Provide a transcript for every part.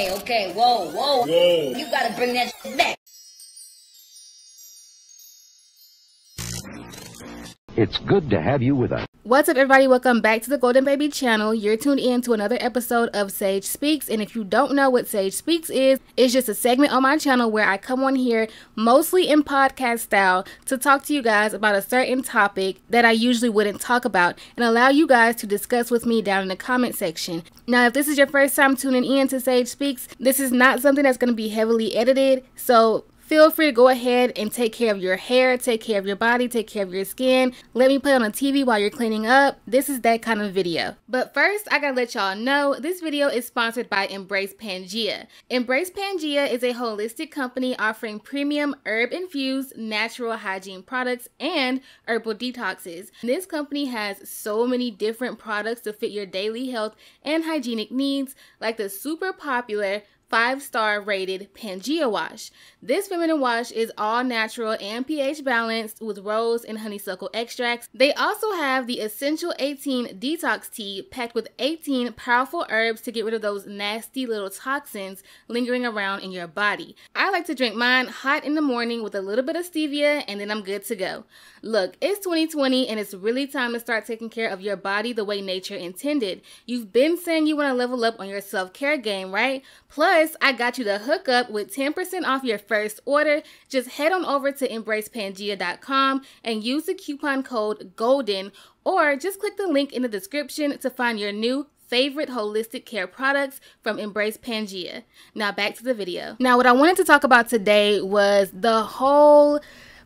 Hey, okay, whoa, whoa, whoa. You gotta bring that back. It's good to have you with us. What's up, everybody? Welcome back to the Golden Baby channel. You're tuned in to another episode of Sage Speaks, and if you don't know what Sage Speaks is, it's just a segment on my channel where I come on here mostly in podcast style to talk to you guys about a certain topic that I usually wouldn't talk about and allow you guys to discuss with me down in the comment section. Now, if this is your first time tuning in to Sage Speaks, this is not something that's going to be heavily edited, so feel free to go ahead and take care of your hair, take care of your body, take care of your skin. Let me play on a TV while you're cleaning up. This is that kind of video. But first, I gotta let y'all know this video is sponsored by Embrace Pangaea. Embrace Pangaea is a holistic company offering premium herb-infused natural hygiene products and herbal detoxes. This company has so many different products to fit your daily health and hygienic needs, like the super popular 5-star rated Pangaea Wash. This feminine wash is all natural and pH balanced with rose and honeysuckle extracts. They also have the Essential 18 Detox Tea, packed with 18 powerful herbs to get rid of those nasty little toxins lingering around in your body. I like to drink mine hot in the morning with a little bit of stevia, and then I'm good to go. Look, it's 2020 and it's really time to start taking care of your body the way nature intended. You've been saying you want to level up on your self-care game, right? Plus, I got you the hookup with 10% off your first order. Just head on over to EmbracePangaea.com and use the coupon code GOLDEN, or just click the link in the description to find your new favorite holistic care products from Embrace Pangaea. Now back to the video. Now, what I wanted to talk about today was the whole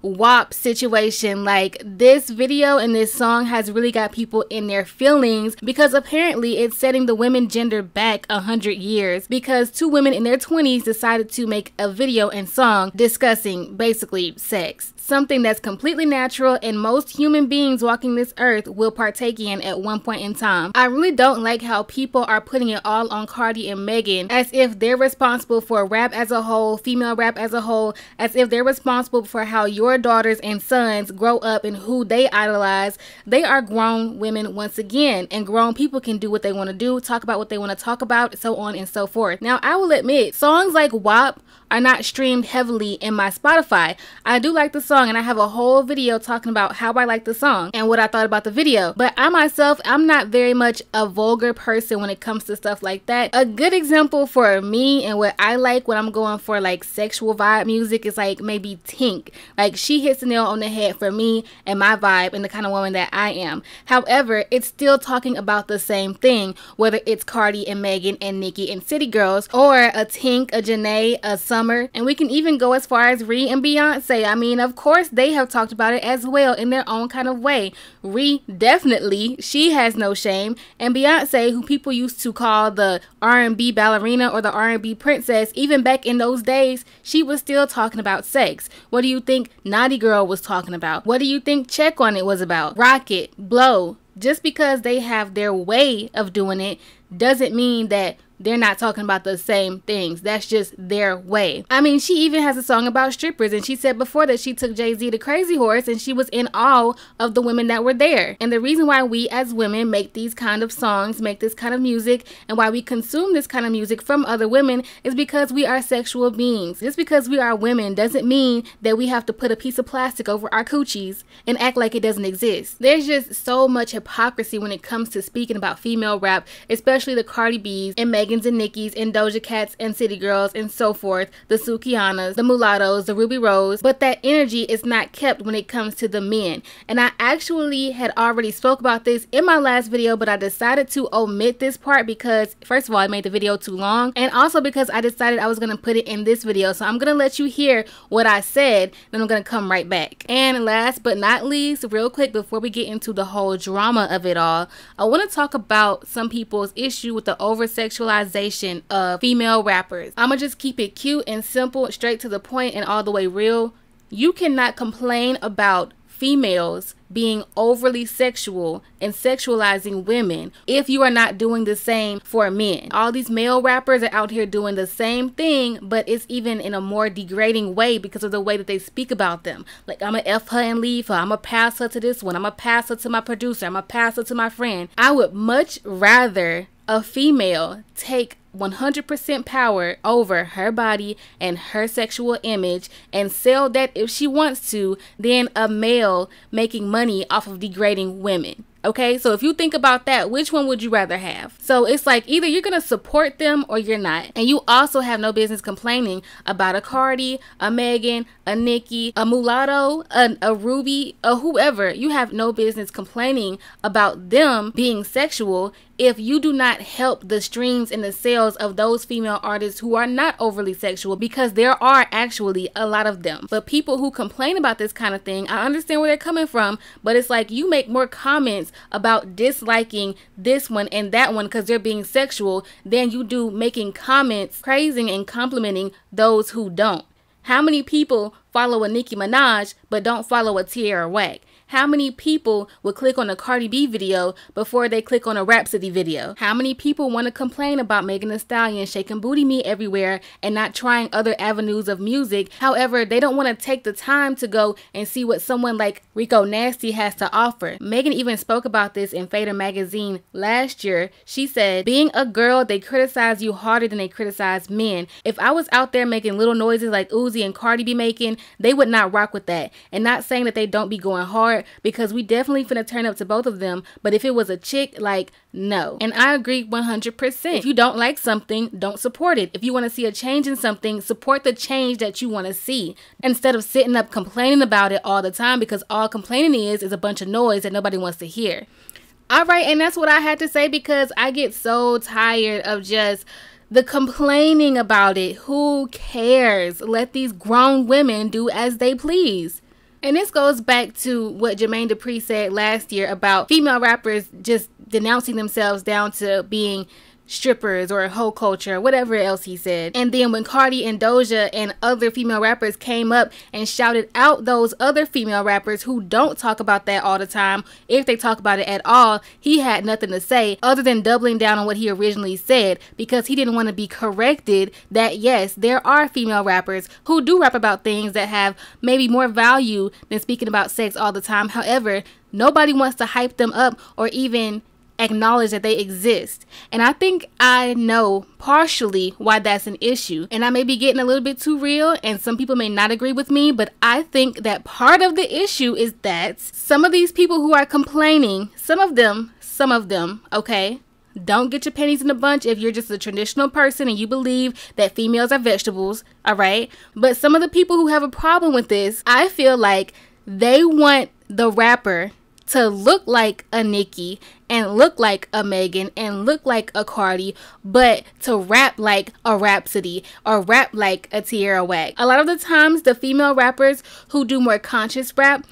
WAP situation. Like, this video and this song has really got people in their feelings because apparently it's setting the women gender back 100 years, because two women in their 20s decided to make a video and song discussing basically sex, something that's completely natural and most human beings walking this earth will partake in at one point in time. I really don't like how people are putting it all on Cardi and Megan, as if they're responsible for rap as a whole, female rap as a whole, as if they're responsible for how your daughters and sons grow up and who they idolize. They are grown women once again, and grown people can do what they want to do, talk about what they want to talk about, so on and so forth. Now, I will admit, songs like WAP are not streamed heavily in my Spotify. I do like the song, and I have a whole video talking about how I like the song and what I thought about the video, but I myself, I'm not very much a vulgar person when it comes to stuff like that. A good example for me and what I like when I'm going for like sexual vibe music is like maybe Tink. Like, she hits the nail on the head for me and my vibe and the kind of woman that I am. However, it's still talking about the same thing, whether it's Cardi and Megan and Nicki and City Girls, or a Tink, a Janae, a Summer, and we can even go as far as Ree and Beyonce. I mean, of course, they have talked about it as well in their own kind of way. Ree, definitely, she has no shame, and Beyonce, who people used to call the R&B ballerina or the R&B princess, even back in those days, she was still talking about sex. What do you think Naughty Girl was talking about? What do you think Check on It was about? Rocket, Blow. Just because they have their way of doing it doesn't mean that they're not talking about the same things. That's just their way. I mean, she even has a song about strippers, and she said before that she took Jay-Z to Crazy Horse and she was in awe of the women that were there. And the reason why we as women make these kind of songs, make this kind of music, and why we consume this kind of music from other women is because we are sexual beings. Just because we are women doesn't mean that we have to put a piece of plastic over our coochies and act like it doesn't exist. There's just so much hypocrisy when it comes to speaking about female rap, especially the Cardi B's and Megans and Nicki's and Doja Cats and City Girls and so forth, the Sukianas, the Mulattoes, the Ruby Rose, but that energy is not kept when it comes to the men. And I actually had already spoke about this in my last video, but I decided to omit this part because, first of all, I made the video too long, and also because I decided I was going to put it in this video. So I'm going to let you hear what I said, then I'm going to come right back. And last but not least, real quick, before we get into the whole drama of it all, I want to talk about some people's issue with the over-sexualization of female rappers. I'ma just keep it cute and simple, straight to the point and all the way real. You cannot complain about females being overly sexual and sexualizing women if you are not doing the same for men. All these male rappers are out here doing the same thing, but it's even in a more degrading way because of the way that they speak about them. Like, I'ma F her and leave her. I'ma pass her to this one. I'ma pass her to my producer. I'ma pass her to my friend. I would much rather a female take 100% power over her body and her sexual image and sell that if she wants to, than a male making money off of degrading women. Okay, so if you think about that, which one would you rather have? So it's like either you're going to support them or you're not. And you also have no business complaining about a Cardi, a Megan, a Nikki, a Mulatto, a Ruby, a whoever. You have no business complaining about them being sexual if you do not help the streams and the sales of those female artists who are not overly sexual, because there are actually a lot of them. But people who complain about this kind of thing, I understand where they're coming from, but it's like you make more comments about disliking this one and that one because they're being sexual than you do making comments praising and complimenting those who don't. How many people follow a Nicki Minaj but don't follow a Tierra Whack? How many people would click on a Cardi B video before they click on a Rhapsody video? How many people want to complain about Megan Thee Stallion shaking booty meat everywhere and not trying other avenues of music? However, they don't want to take the time to go and see what someone like Rico Nasty has to offer. Megan even spoke about this in Fader Magazine last year. She said, "Being a girl, they criticize you harder than they criticize men. If I was out there making little noises like Uzi and Cardi be making, they would not rock with that. And not saying that they don't be going hard, because we definitely finna turn up to both of them, but if it was a chick, like, no." And I agree 100%. If you don't like something, don't support it. If you want to see a change in something, support the change that you want to see, instead of sitting up complaining about it all the time, because all complaining is a bunch of noise that nobody wants to hear. All right, and that's what I had to say, because I get so tired of just the complaining about it. Who cares? Let these grown women do as they please. And this goes back to what Jermaine Dupri said last year about female rappers just denouncing themselves down to being strippers or hoe culture, whatever else he said. And then when Cardi and Doja and other female rappers came up and shouted out those other female rappers who don't talk about that all the time, if they talk about it at all, he had nothing to say other than doubling down on what he originally said, because he didn't want to be corrected that yes, there are female rappers who do rap about things that have maybe more value than speaking about sex all the time. However, nobody wants to hype them up or even acknowledge that they exist. And I think I know partially why that's an issue, and I may be getting a little bit too real and some people may not agree with me, but I think that part of the issue is that some of these people who are complaining, some of them, okay, don't get your pennies in a bunch if you're just a traditional person and you believe that females are vegetables, all right? But some of the people who have a problem with this, I feel like they want the rapper to look like a Nicki and look like a Megan and look like a Cardi, but to rap like a Rhapsody or rap like a Tierra Whack. A lot of the times the female rappers who do more conscious rap,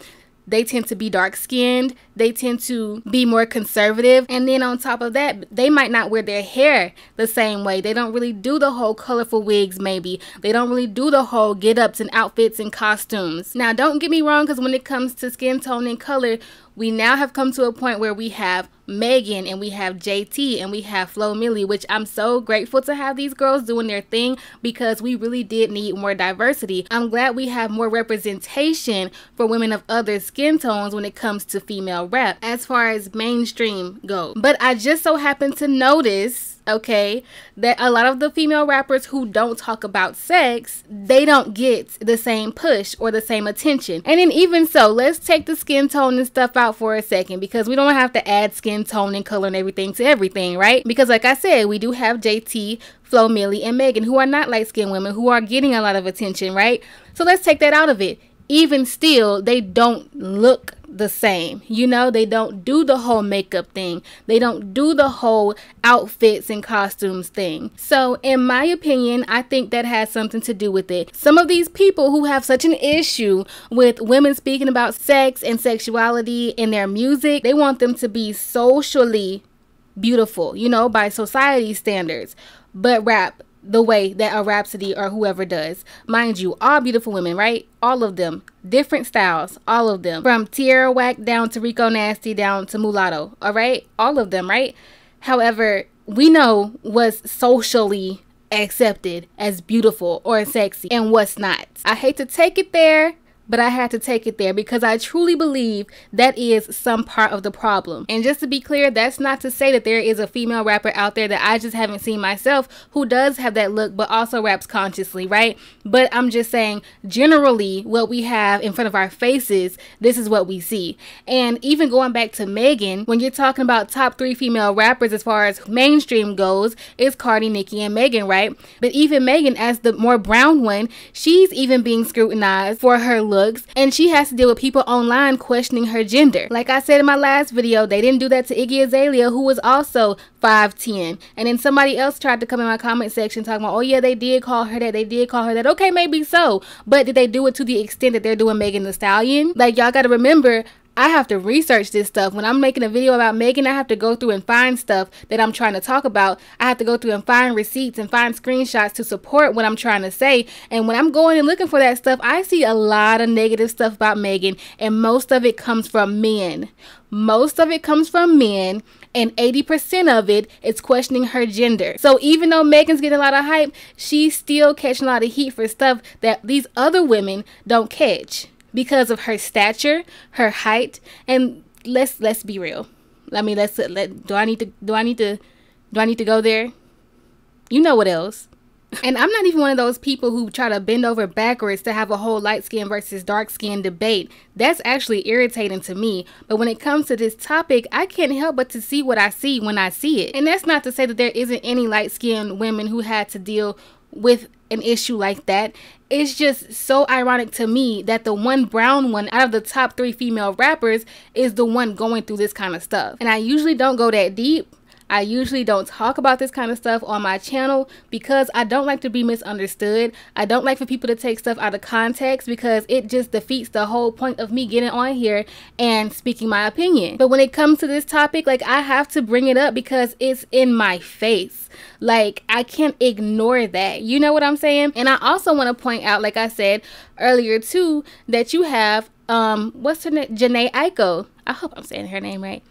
they tend to be dark-skinned, they tend to be more conservative, and then on top of that, they might not wear their hair the same way. They don't really do the whole colorful wigs, maybe. They don't really do the whole get-ups and outfits and costumes. Now, don't get me wrong, because when it comes to skin tone and color, we now have come to a point where we have Megan and we have JT and we have Flo Milli, which I'm so grateful to have these girls doing their thing, because we really did need more diversity. I'm glad we have more representation for women of other skin tones when it comes to female rap as far as mainstream goes. But I just so happen to notice, okay, that a lot of the female rappers who don't talk about sex, they don't get the same push or the same attention. And then even so, let's take the skin tone and stuff out for a second, because we don't have to add skin tone and color and everything to everything, right? Because like I said, we do have JT, Flo Milli, and Megan, who are not light-skinned women, who are getting a lot of attention, right? So let's take that out of it. Even still, they don't look the same. You know, they don't do the whole makeup thing. They don't do the whole outfits and costumes thing. So in my opinion, I think that has something to do with it. Some of these people who have such an issue with women speaking about sex and sexuality in their music, they want them to be socially beautiful, you know, by society standards, but rap the way that a Rhapsody or whoever does. Mind you, all beautiful women, right? All of them. Different styles. All of them. From Tierra Whack down to Rico Nasty down to Mulatto. All right? All of them, right? However, we know what's socially accepted as beautiful or sexy and what's not. I hate to take it there, but I had to take it there because I truly believe that is some part of the problem. And just to be clear, that's not to say that there is a female rapper out there that I just haven't seen myself who does have that look but also raps consciously, right? But I'm just saying generally what we have in front of our faces, this is what we see. And even going back to Megan, when you're talking about top 3 female rappers as far as mainstream goes, it's Cardi, Nicki, and Megan, right? But even Megan, as the more brown one, she's even being scrutinized for her looks, and she has to deal with people online questioning her gender. Like I said in my last video, they didn't do that to Iggy Azalea, who was also 5'10", and then somebody else tried to come in my comment section talking about, oh yeah, they did call her that, they did call her that. Okay, maybe so, but did they do it to the extent that they're doing Megan Thee Stallion? Like, y'all gotta remember, I have to research this stuff. When I'm making a video about Megan, I have to go through and find stuff that I'm trying to talk about. I have to go through and find receipts and find screenshots to support what I'm trying to say. And when I'm going and looking for that stuff, I see a lot of negative stuff about Megan, and most of it comes from men. Most of it comes from men, and 80% of it is questioning her gender. So even though Megan's getting a lot of hype, she's still catching a lot of heat for stuff that these other women don't catch, because of her stature, her height, and let's be real. I mean, do I need to go there? You know what else? And I'm not even one of those people who try to bend over backwards to have a whole light skin versus dark skin debate. That's actually irritating to me. But when it comes to this topic, I can't help but to see what I see when I see it. And that's not to say that there isn't any light skinned women who had to deal with an issue like that. It's just so ironic to me that the one brown one out of the top 3 female rappers is the one going through this kind of stuff. And I usually don't go that deep. I usually don't talk about this kind of stuff on my channel because I don't like to be misunderstood. I don't like for people to take stuff out of context because it just defeats the whole point of me getting on here and speaking my opinion. But when it comes to this topic, like, I have to bring it up because it's in my face. Like, I can't ignore that. You know what I'm saying? And I also want to point out, like I said earlier too, that you have, what's her name? Jhené Aiko. I hope I'm saying her name right.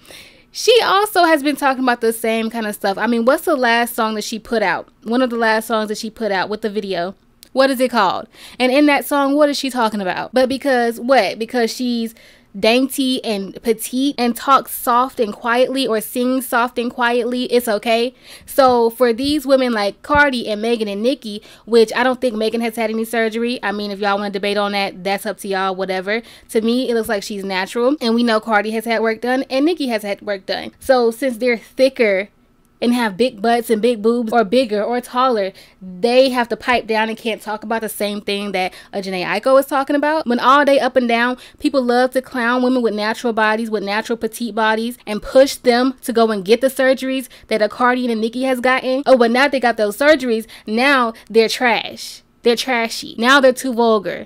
She also has been talking about the same kind of stuff. I mean, what's the last song that she put out? One of the last songs that she put out with the video. What is it called? And in that song, what is she talking about? But because what? Because she's dainty and petite and talks soft and quietly, or sings soft and quietly, it's okay. So for these women like Cardi and Megan and Nicki, which I don't think Megan has had any surgery. I mean, if y'all want to debate on that, that's up to y'all, whatever. To me, it looks like she's natural, and we know Cardi has had work done and Nicki has had work done. So since they're thicker and have big butts and big boobs, or bigger or taller, they have to pipe down and can't talk about the same thing that Jhené Aiko is talking about. When all day up and down, people love to clown women with natural bodies, with natural petite bodies, and push them to go and get the surgeries that a Cardi and a Nicki has gotten. Oh, but now they got those surgeries, now they're trash. They're trashy. Now they're too vulgar.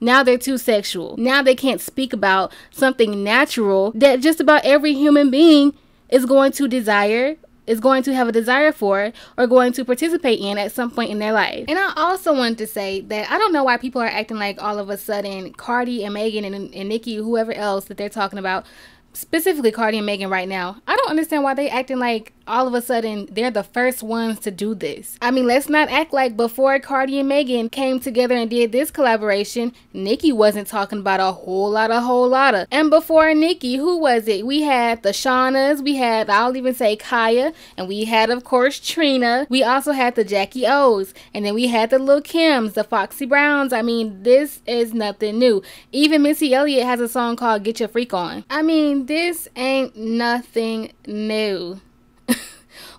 Now they're too sexual. Now they can't speak about something natural that just about every human being is going to desire, is going to have a desire for, or going to participate in at some point in their life. And I also wanted to say that I don't know why people are acting like all of a sudden Cardi and Megan and Nicki, whoever else that they're talking about, specifically Cardi and Megan right now, I don't understand why they acting like all of a sudden they're the first ones to do this. I mean, let's not act like before Cardi and Megan came together and did this collaboration, Nicki wasn't talking about a whole lot of. And before Nicki, who was it? We had the Shaunas, we had, I'll even say Kaya, and we had, of course, Trina. We also had the Jackie O's, and then we had the Lil' Kims, the Foxy Browns. I mean, this is nothing new. Even Missy Elliott has a song called Get Your Freak On. I mean, this ain't nothing new.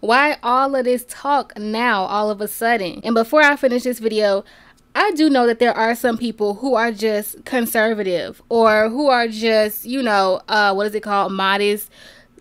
Why all of this talk now all of a sudden? And before I finish this video, I do know that there are some people who are just conservative, or who are just, you know, modest.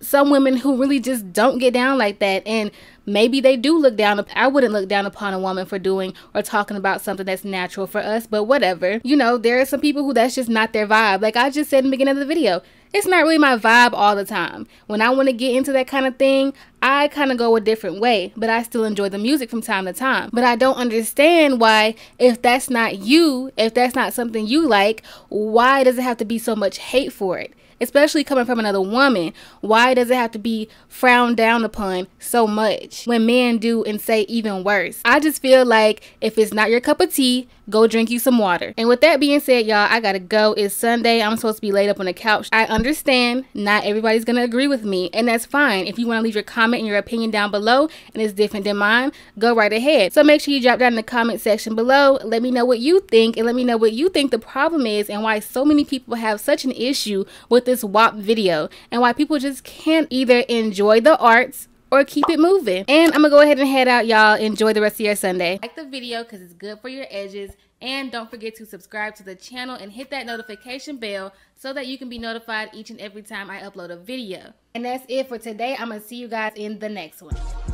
Some women who really just don't get down like that, and maybe they do look down. I wouldn't look down upon a woman for doing or talking about something that's natural for us, but whatever. You know, there are some people who that's just not their vibe. Like I just said in the beginning of the video, it's not really my vibe all the time. When I want to get into that kind of thing, I kind of go a different way, but I still enjoy the music from time to time. But I don't understand why, if that's not you, if that's not something you like, why does it have to be so much hate for it? Especially coming from another woman, why does it have to be frowned down upon so much when men do and say even worse? I just feel like if it's not your cup of tea, go drink you some water. And with that being said, y'all, I gotta go. It's Sunday. I'm supposed to be laid up on the couch. I understand not everybody's gonna agree with me, and that's fine. If you want to leave your comment and your opinion down below and it's different than mine, go right ahead. So make sure you drop down in the comment section below. Let me know what you think, and let me know what you think the problem is and why so many people have such an issue with this WAP video, and why people just can't either enjoy the arts or keep it moving. And I'm gonna go ahead and head out, y'all. Enjoy the rest of your Sunday. Like the video because it's good for your edges, and don't forget to subscribe to the channel and hit that notification bell so that you can be notified each and every time I upload a video. And that's it for today. I'm gonna see you guys in the next one.